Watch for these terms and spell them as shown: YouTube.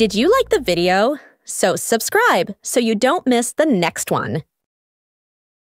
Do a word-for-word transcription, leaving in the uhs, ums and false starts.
Did you like the video? So subscribe so you don't miss the next one.